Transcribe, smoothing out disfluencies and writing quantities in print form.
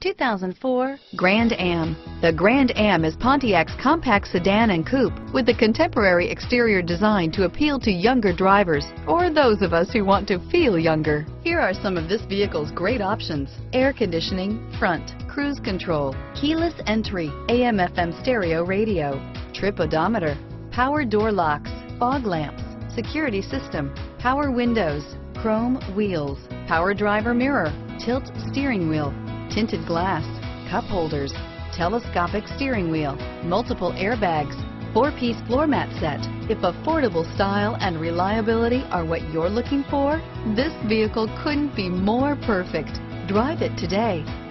2004 Grand Am. The Grand Am is Pontiac's compact sedan and coupe with the contemporary exterior design to appeal to younger drivers or those of us who want to feel younger. Here are some of this vehicle's great options: air conditioning, front, cruise control, keyless entry, AM/FM stereo radio, trip odometer, power door locks, fog lamps, security system, power windows, chrome wheels, power driver mirror, tilt steering wheel, tinted glass, cup holders, telescopic steering wheel, multiple airbags, 4-piece floor mat set. If affordable style and reliability are what you're looking for, this vehicle couldn't be more perfect. Drive it today.